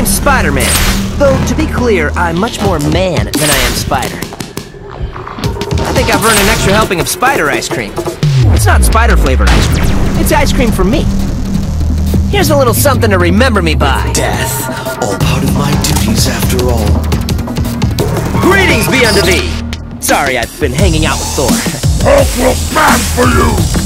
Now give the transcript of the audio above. I'm Spider-Man. Though, to be clear, I'm much more man than I am spider. I think I've earned an extra helping of spider ice cream. It's not spider-flavored ice cream. It's ice cream for me. Here's a little something to remember me by. Death, all part of my duties after all. Greetings be unto thee! Sorry, I've been hanging out with Thor. Hulk will stand for you!